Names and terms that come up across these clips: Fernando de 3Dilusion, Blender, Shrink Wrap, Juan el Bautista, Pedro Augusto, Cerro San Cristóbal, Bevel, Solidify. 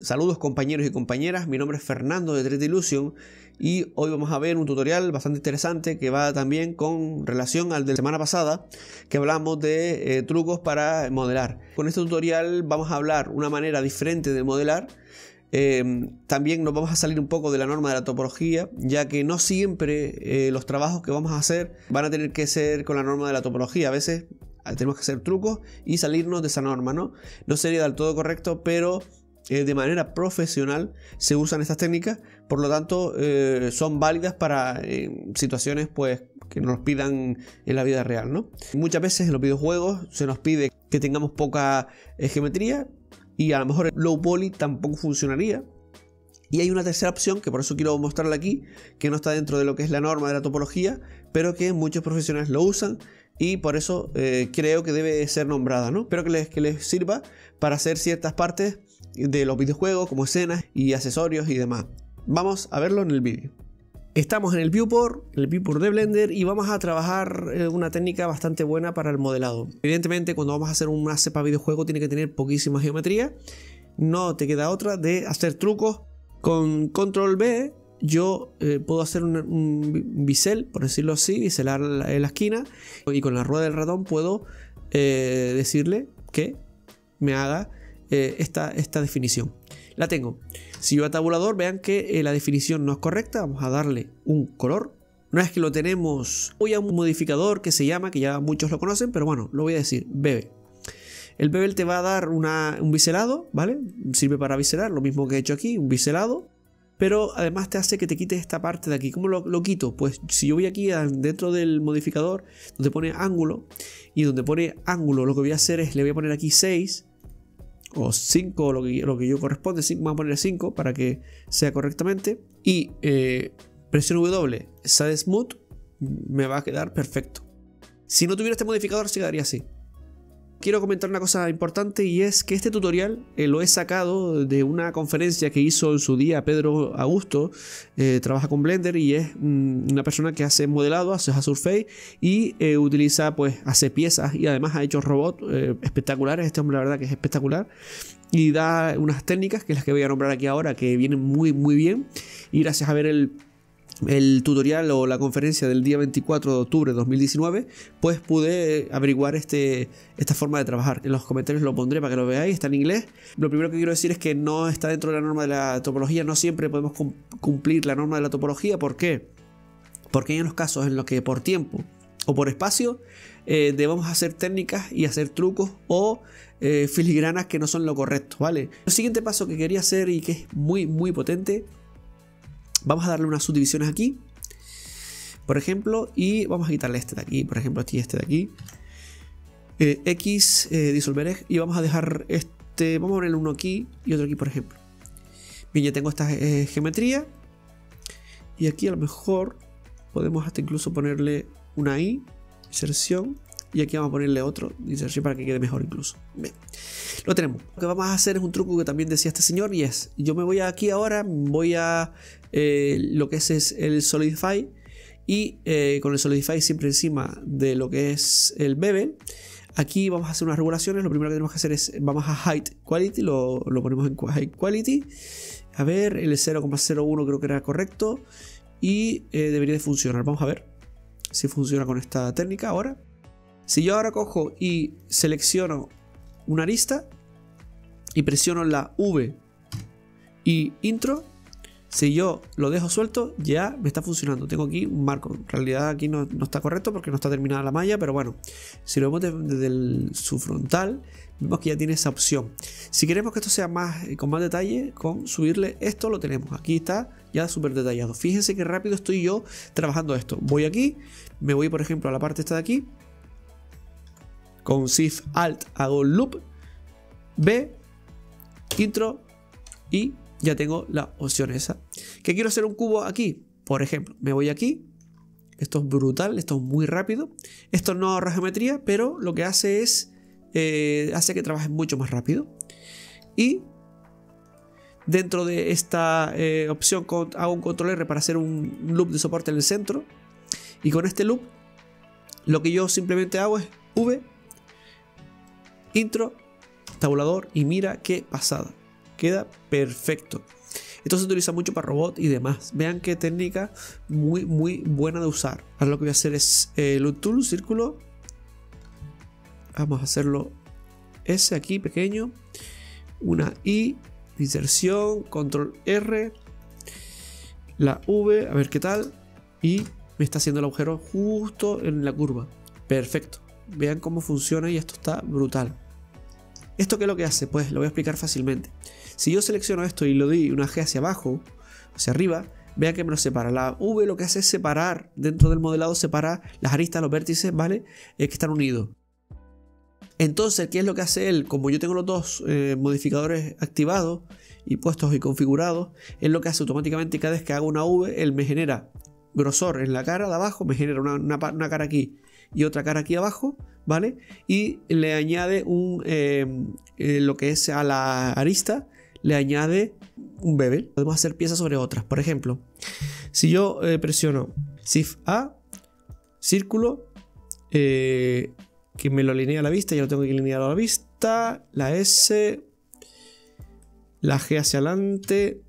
Saludos compañeros y compañeras, mi nombre es Fernando de 3Dilusion y hoy vamos a ver un tutorial bastante interesante que va también con relación al de la semana pasada que hablamos de trucos para modelar. Con este tutorial vamos a hablar una manera diferente de modelar. También nos vamos a salir un poco de la norma de la topología, ya que no siempre los trabajos que vamos a hacer van a tener que ser con la norma de la topología. A veces tenemos que hacer trucos y salirnos de esa norma, ¿no? No sería del todo correcto, pero de manera profesional se usan estas técnicas, por lo tanto son válidas para situaciones pues que nos pidan en la vida real, ¿no? Muchas veces en los videojuegos se nos pide que tengamos poca geometría y a lo mejor el low poly tampoco funcionaría. Y hay una tercera opción, que por eso quiero mostrarla aquí, que no está dentro de lo que es la norma de la topología, pero que muchos profesionales lo usan y por eso creo que debe ser nombrada, ¿no? Espero que les sirva para hacer ciertas partes de los videojuegos, como escenas y accesorios y demás. Vamos a verlo en el vídeo. Estamos en el viewport de Blender y vamos a trabajar una técnica bastante buena para el modelado. Evidentemente, cuando vamos a hacer una cepa videojuego tiene que tener poquísima geometría. No te queda otra de hacer trucos. Con control B yo puedo hacer un bisel, por decirlo así, biselar la esquina, y con la rueda del ratón puedo decirle que me haga esta definición. La tengo. Si yo a tabulador, vean que la definición no es correcta, vamos a darle un color. Una vez que lo tenemos, voy a un modificador que se llama, que ya muchos lo conocen, pero bueno, lo voy a decir, Bevel. El Bevel te va a dar un biselado, ¿vale? Sirve para biselar, lo mismo que he hecho aquí, un biselado, pero además te hace que te quites esta parte de aquí. ¿Cómo lo quito? Pues si yo voy aquí dentro del modificador, donde pone ángulo, y donde pone ángulo, lo que voy a hacer es, le voy a poner aquí 6, o 5, lo que yo corresponde, vamos a poner 5 para que sea correctamente, y presiono W, Shade Smooth, me va a quedar perfecto. Si no tuviera este modificador se quedaría así. Quiero comentar una cosa importante, y es que este tutorial lo he sacado de una conferencia que hizo en su día Pedro Augusto. Trabaja con Blender y es una persona que hace modelado, hace surface y utiliza, pues hace piezas, y además ha hecho robots espectaculares. Este hombre la verdad que es espectacular y da unas técnicas que las que voy a nombrar aquí ahora, que vienen muy muy bien, y gracias a ver el tutorial o la conferencia del día 24 de octubre de 2019, pues pude averiguar esta forma de trabajar. En los comentarios lo pondré para que lo veáis, está en inglés. Lo primero que quiero decir es que no está dentro de la norma de la topología, no siempre podemos cumplir la norma de la topología. ¿Por qué? Porque hay unos casos en los que por tiempo o por espacio debemos hacer técnicas y hacer trucos o filigranas que no son lo correcto, ¿vale? El siguiente paso que quería hacer, y que es muy muy potente, vamos a darle unas subdivisiones aquí, por ejemplo, y vamos a quitarle este de aquí, por ejemplo, este de aquí, X, disolver, y vamos a dejar este, vamos a ponerle uno aquí y otro aquí, por ejemplo. Bien, ya tengo esta geometría, y aquí a lo mejor podemos hasta incluso ponerle una I, inserción, y aquí vamos a ponerle otro, inserción, para que quede mejor incluso. Bien, lo tenemos. Lo que vamos a hacer es un truco que también decía este señor, y es, yo me voy aquí ahora, voy a lo que es el Solidify, y con el Solidify siempre encima de lo que es el Bevel, aquí vamos a hacer unas regulaciones. Lo primero que tenemos que hacer es, vamos a Height Quality, lo ponemos en Height Quality, a ver, el 0,01 creo que era correcto, y debería de funcionar. Vamos a ver si funciona con esta técnica ahora. Si yo ahora cojo y selecciono una arista y presiono la V y intro, si yo lo dejo suelto ya me está funcionando. Tengo aquí un marco, en realidad aquí no está correcto porque no está terminada la malla, pero bueno, si lo vemos desde su frontal vemos que ya tiene esa opción. Si queremos que esto sea con más detalle, con subirle esto lo tenemos, aquí está ya súper detallado. Fíjense qué rápido estoy yo trabajando esto. Voy aquí, me voy por ejemplo a la parte esta de aquí, con Shift Alt hago Loop, B, Intro, y ya tengo la opción esa. ¿Qué quiero hacer un cubo aquí? Por ejemplo, me voy aquí. Esto es brutal, esto es muy rápido. Esto no ahorra geometría, pero lo que hace es, hace que trabajes mucho más rápido. Y dentro de esta opción hago un Control R para hacer un loop de soporte en el centro. Y con este loop, lo que yo simplemente hago es V, intro, tabulador, y mira qué pasada. queda perfecto. Esto se utiliza mucho para robots y demás. Vean qué técnica muy buena de usar. Ahora lo que voy a hacer es loop tool, círculo. Vamos a hacerlo ese aquí pequeño. Una I, inserción, control R, la V, a ver qué tal. Y me está haciendo el agujero justo en la curva. Perfecto. Vean cómo funciona y esto está brutal. ¿Esto qué es lo que hace? Pues lo voy a explicar fácilmente. Si yo selecciono esto y le doy una G hacia abajo, hacia arriba, vean que me lo separa. La V lo que hace es separar, dentro del modelado separa las aristas, los vértices, ¿vale? Que están unidos. Entonces, ¿qué es lo que hace él? Como yo tengo los dos modificadores activados y puestos y configurados, es lo que hace automáticamente cada vez que hago una V, él me genera grosor en la cara de abajo, me genera una cara aquí y otra cara aquí abajo, ¿vale? Y le añade un lo que es a la arista, le añade un bevel. Podemos hacer piezas sobre otras. Por ejemplo, si yo presiono Shift A, círculo, que me lo alinea a la vista, ya lo tengo que alinear a la vista, la S, la G hacia adelante,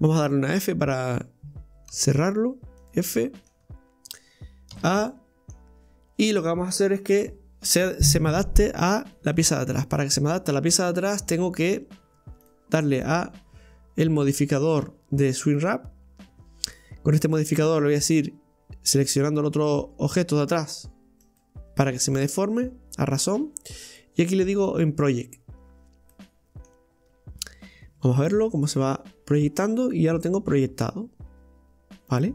vamos a darle una F para cerrarlo, F, A, y lo que vamos a hacer es que se me adapte a la pieza de atrás. Para que se me adapte a la pieza de atrás tengo que darle a el modificador de Shrink Wrap. Con este modificador le voy a decir, seleccionando el otro objeto de atrás para que se me deforme a razón, y aquí le digo en Project. Vamos a verlo cómo se va proyectando y ya lo tengo proyectado, ¿vale?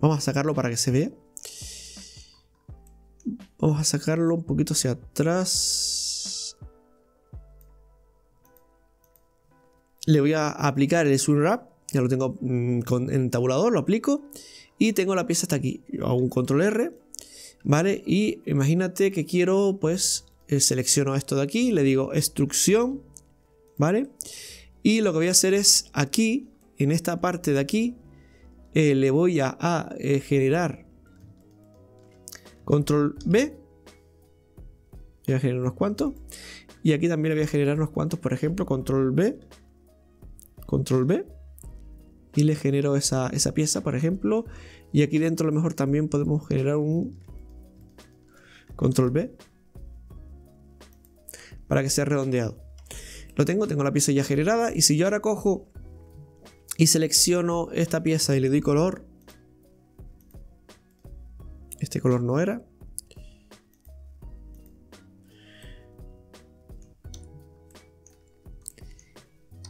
Vamos a sacarlo para que se vea. Vamos a sacarlo un poquito hacia atrás. Le voy a aplicar el Shrink Wrap. Ya lo tengo en tabulador, lo aplico. Y tengo la pieza hasta aquí. Yo hago un control R. ¿Vale? Y imagínate que quiero, pues, selecciono esto de aquí. Le digo extrusión. ¿Vale? Y lo que voy a hacer es aquí, en esta parte de aquí, le voy a generar control B, voy a generar unos cuantos, y aquí también le voy a generar unos cuantos, por ejemplo, control B, y le genero esa pieza, por ejemplo, y aquí dentro a lo mejor también podemos generar un control B, para que sea redondeado. Lo tengo la pieza ya generada, y si yo ahora cojo y selecciono esta pieza y le doy color. Este color no era.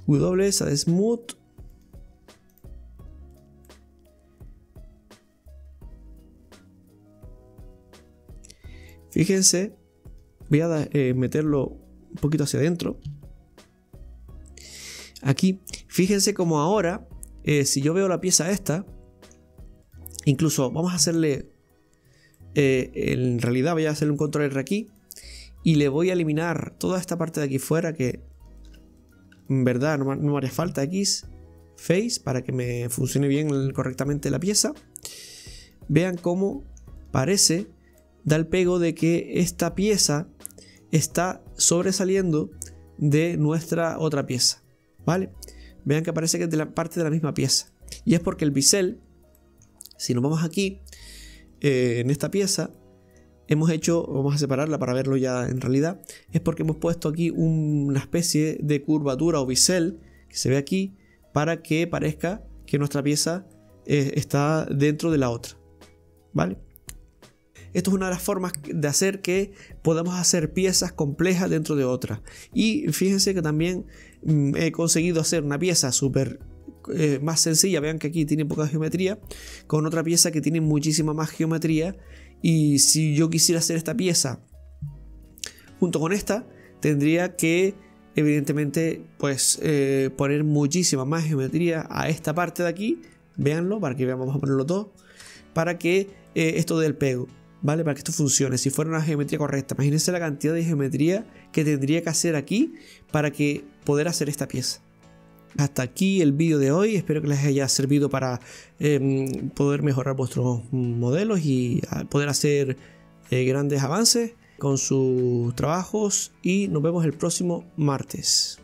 W, esa de Smooth. Fíjense, voy a meterlo un poquito hacia adentro. Aquí, fíjense como ahora, si yo veo la pieza esta, incluso vamos a hacerle, en realidad voy a hacerle un control R aquí, y le voy a eliminar toda esta parte de aquí fuera, que en verdad no me haría falta X, Face, para que me funcione bien correctamente la pieza. Vean cómo parece, da el pego de que esta pieza está sobresaliendo de nuestra otra pieza. ¿Vale? Vean que parece que es de la parte de la misma pieza. Y es porque el bisel, si nos vamos aquí, en esta pieza, hemos hecho, vamos a separarla para verlo ya en realidad, es porque hemos puesto aquí una especie de curvatura o bisel, que se ve aquí, para que parezca que nuestra pieza está dentro de la otra. ¿Vale? Esto es una de las formas de hacer que podamos hacer piezas complejas dentro de otras. Y fíjense que también he conseguido hacer una pieza súper más sencilla. Vean que aquí tiene poca geometría, con otra pieza que tiene muchísima más geometría. Y si yo quisiera hacer esta pieza junto con esta, tendría que, evidentemente, pues poner muchísima más geometría a esta parte de aquí. Veanlo, para que vean, vamos a ponerlo todo, para que esto dé el pego. ¿Vale? Para que esto funcione, si fuera una geometría correcta. Imagínense la cantidad de geometría que tendría que hacer aquí para que poder hacer esta pieza. Hasta aquí el vídeo de hoy, espero que les haya servido para poder mejorar vuestros modelos y poder hacer grandes avances con sus trabajos, y nos vemos el próximo martes.